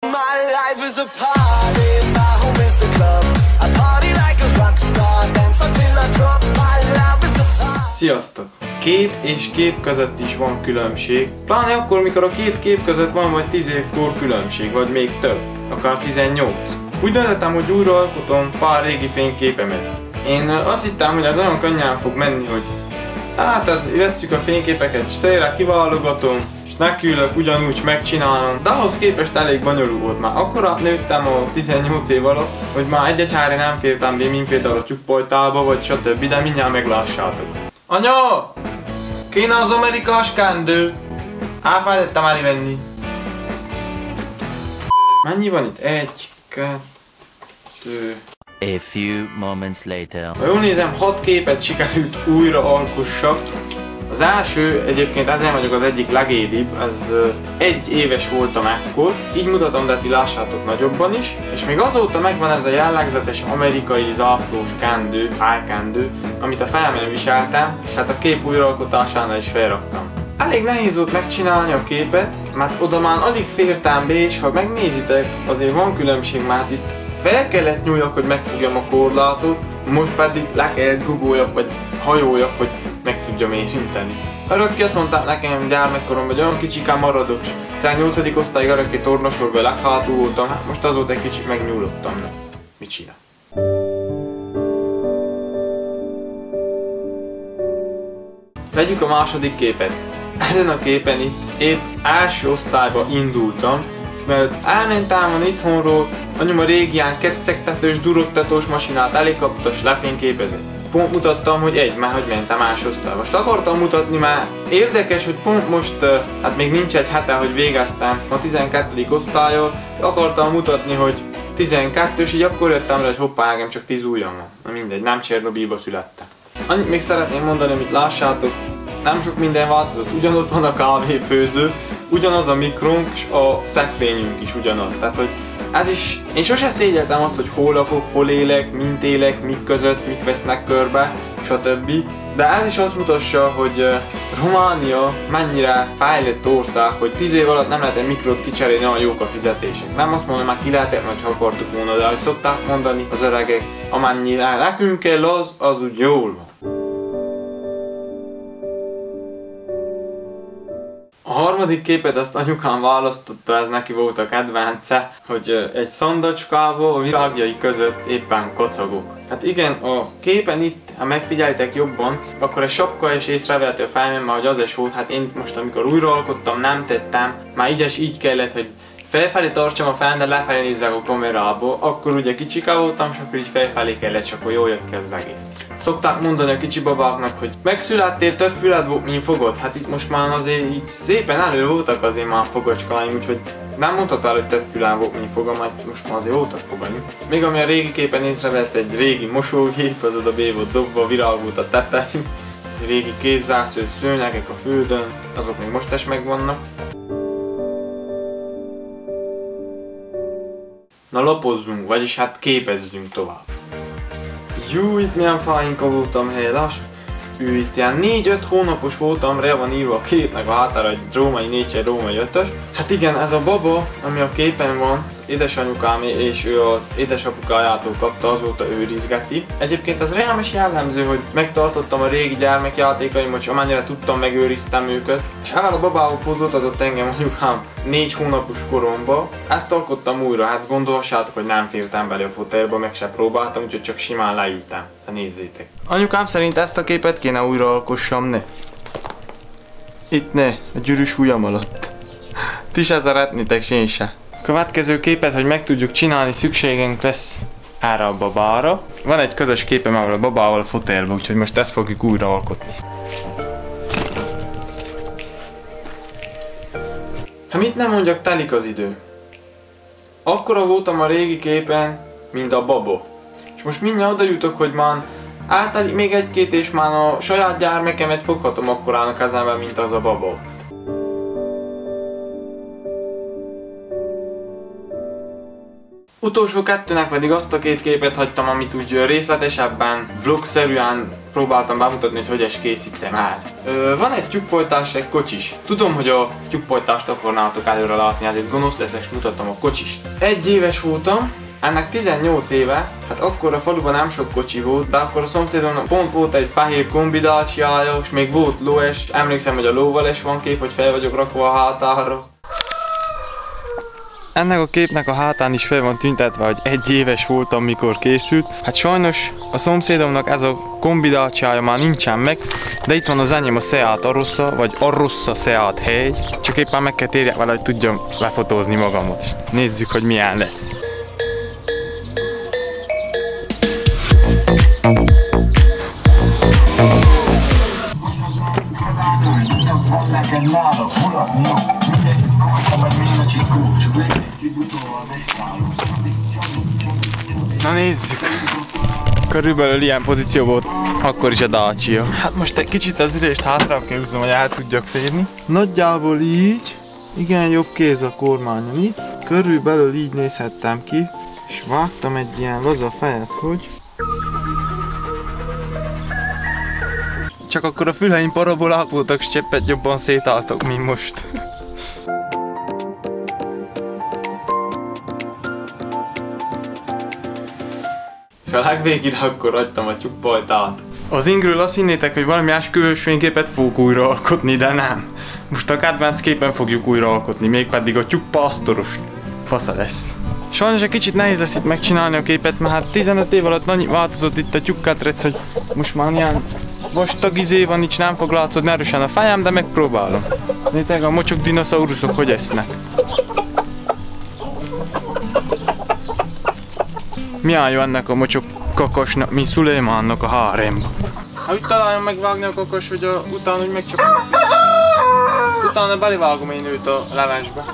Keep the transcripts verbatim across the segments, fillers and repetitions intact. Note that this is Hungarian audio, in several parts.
Is a party, my home is the club. I party like a rock star, dance until I drop. My love is a party. Sziasztok! Kép és kép között is van különbség. Pláne akkor, mikor a két kép között van vagy tíz év kor különbség, vagy még több, akár tizennyolc. Úgy döntöttem, hogy újraalkotom pár régi fényképemet. Én azt hittem, hogy ez nagyon könnyen fog menni, hogy hát ez, vesszük a fényképeket, és tényleg kiválogatom, nekülök, ugyanúgy megcsinálom, de ahhoz képest elég bonyolult volt. Már akkora nőttem a tizennyolc év alatt, hogy már egy-egy helyre nem fértem be, mint például a tyúkpajtába, vagy stb., de mindjárt meglássátok. Anya! Kéne az amerikás kendő! Elfelejtettem elvenni. Mennyi van itt? Egy, kettő... A few moments later. Ha jól nézem, hat képet sikerült újra alkossak. Az első, egyébként ezért vagyok az egyik legédibb, ez uh, egy éves voltam ekkor, így mutatom, de ti lássátok nagyobban is, és még azóta megvan ez a jellegzetes amerikai zászlós kendő, állkendő, amit a fejemen viseltem, és hát a kép újraalkotásánál is felraktam. Elég nehéz volt megcsinálni a képet, mert oda már alig fértem be, és ha megnézitek, azért van különbség, mert itt fel kellett nyúljak, hogy megfogjam a korlátot, most pedig le kellett gugoljak, vagy hajoljak, hogy meg tudjam érinteni. Örökké azt mondták nekem gyermekkorom, hogy olyan kicsikán maradok, tehát nyolcadik osztályig örökké tornasorban leghátul voltam, hát most azóta egy kicsit megnyúlottam. Ne. Mit csinál? Vegyük a második képet. Ezen a képen itt épp első osztályba indultam, mert elmentem van itthonról, anyum a régián keccegtetős, durogtatós masinát elékaptas, lefényképezett. Pont mutattam, hogy egy, már hogy mentem másosztályba. Most akartam mutatni már. Érdekes, hogy pont most, hát még nincs egy hete, hogy végeztem a tizenkettedik osztályon, akartam mutatni, hogy tizenkettős, így akkor jöttem rá, hogy hoppá, engem csak tíz ujjam van. Na mindegy, nem Csernobilba születtem. Annyit még szeretném mondani, amit lássátok, nem sok minden változott, ugyanott van a kávéfőző, ugyanaz a mikrónk, és a szekrényünk is ugyanaz. Tehát, hogy hát is, én sose szégyeltem azt, hogy hol lakok, hol élek, mint élek, mik között, mik vesznek körbe, stb. De ez is azt mutassa, hogy uh, Románia mennyire fejlett ország, hogy tíz év alatt nem lehet egy mikrót kicserélni, olyan jók a fizetések. Nem azt mondom, már ki lehetett, ha akartuk volna, de ahogy szokták mondani az öregek, amennyire nekünk kell az, az úgy jól van. A harmadik képet azt anyukám választotta, ez neki volt a kedvence, hogy egy szandacskával a virágjai között éppen kocagok. Hát igen, a képen itt, ha megfigyeltek jobban, akkor a sapka is észrevehető a fejemben, hogy az is volt, hát én most amikor újraalkottam, nem tettem, már így és így kellett, hogy felfelé tartsam a fejem, de lefelé nézzek a kamerából, akkor ugye kicsika voltam, és akkor így felfelé kellett, és akkor jól jött ki az egész. Szokták mondani a kicsi babáknak, hogy megszülettél, több füled volt, mint fogod. Hát itt most már azért így szépen elő voltak azért már fogacskáim, úgyhogy nem mondhatál, hogy több fülem volt, mint fogam, mert most már azért voltak fogaim. Még ami a régi képen észrevett, egy régi mosógép, az oda be volt dobva, virág volt a tetején. Régi kézzászőt, szőnyegek a földön, azok még most is megvannak. Na lapozzunk, vagyis hát képezzünk tovább. Jú, itt milyen fáinka voltam, hely, lássuk. Ő itt ilyen négy-öt hónapos voltam, rá van írva a képnek a hátára, egy római négyes, római ötös. Hát igen, ez a baba, ami a képen van, édesanyukám, és ő az édesapukájától kapta, azóta ő rizgeti. Egyébként ez rám is jellemző, hogy megtartottam a régi gyermekjátékaimat, és amennyire tudtam, megőriztem őket. És hát a babával pozót adott engem anyukám négy hónapos koromba. Ezt alkottam újra, hát gondolhassátok, hogy nem fértem bele a fotelba, meg se próbáltam, úgyhogy csak simán leültem. Hát nézzétek. Anyukám szerint ezt a képet kéne újraalkossam, ne? Itt ne, a gyűrűs ujjam alatt. Ti se szeretnétek, én se. Következő képet, hogy meg tudjuk csinálni, szükségünk lesz erre a babára. Van egy közös képem, ahol a babával a fotelben, úgyhogy most ezt fogjuk újraalkotni. Hát mit nem mondjak, telik az idő. Akkora voltam a régi képen, mint a baba. És most mindjárt oda jutok, hogy már áttelik még egy-két, és már a saját gyermekemet foghatom akkorán a kezemben, mint az a baba. Utolsó kettőnek pedig azt a két képet hagytam, amit úgy részletesebben, vlogszerűen próbáltam bemutatni, hogy hogy is készítem el. Ö, van egy tyúkpojtás, egy kocsis. Tudom, hogy a tyúkpojtást akarnátok előre látni, ezért gonosz leszek, mutatom a kocsist. Egy éves voltam, ennek tizennyolc éve, hát akkor a faluban nem sok kocsi volt, de akkor a szomszédon pont volt egy fehér kombi Dacia, és még volt lóes, emlékszem, hogy a lóval is van kép, hogy fel vagyok rakva a hátára. Ennek a képnek a hátán is fel van tüntetve, hogy egy éves voltam, mikor készült. Hát sajnos a szomszédomnak ez a kombi Dacia már nincsen meg, de itt van az enyém a Seat Arossa, vagy Arossa Seat hely. Csak éppen meg kell térjek vele, hogy tudjam lefotózni magamot. Nézzük, hogy milyen lesz. Na nézzük! Körülbelül ilyen pozícióban akkor is a Dacia. Hát most egy kicsit az ülést hátra kell húznom, hogy el tudjak férni. Nagyjából így, igen, jobb kéz a kormányon itt. Körülbelül így nézhettem ki, és vágtam egy ilyen laza fejet, hogy... Csak akkor a fülheim parabolák voltak, s cseppet jobban szétálltak, mint most. És a legvégére akkor hagytam a tyúkpajtát. Az ingről azt hinnétek, hogy valami esküvős fényképet fogok újra alkotni, de nem. Most a kedvenc képen fogjuk újra alkotni, mégpedig a tyúkpásztoros. Fasza lesz. Sajnos egy kicsit nehéz lesz itt megcsinálni a képet, mert hát tizenöt év alatt annyi változott itt a tyúkkátrec, hogy most már ilyen vastag izé van, így nem fog látszódni erősen a fejem, de megpróbálom. Nézzétek, a mocsok dinoszauruszok hogy esznek. Milyen jó ennek a mocsok kakasnak, mint Szulejmánnak a háremba. Ha úgy találjon megvágni a kakas, hogy a, utána úgy megcsapom. Utána belevágom én őt a levesbe.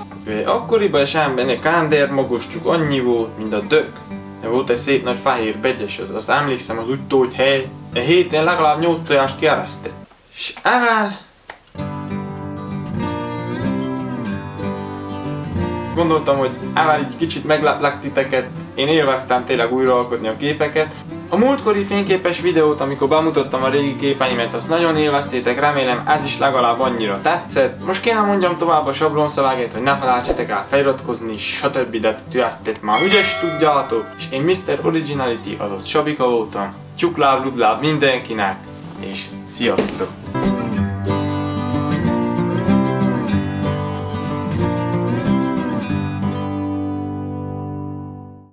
Akkoriban semben egy kándérmagostyuk annyi volt, mint a dög. Volt egy szép nagy fehér begyes, az, az emlékszem, az úgy tógy hely. A héten legalább nyolc tojást kiárasztett. És evel... Gondoltam, hogy evel így kicsit megleplek titeket. Én élveztem tényleg újraalkotni a képeket. A múltkori fényképes videót, amikor bemutattam a régi képeimet, azt nagyon élveztétek, remélem ez is legalább annyira tetszett. Most kéne mondjam tovább a sablonszövegét, hogy ne felejtsetek el feliratkozni, stb. De ti ezt már ügyes tudjátok. És én miszter Originality, azaz Csabika voltam. Tyúkláb, ludláb mindenkinek, és sziasztok!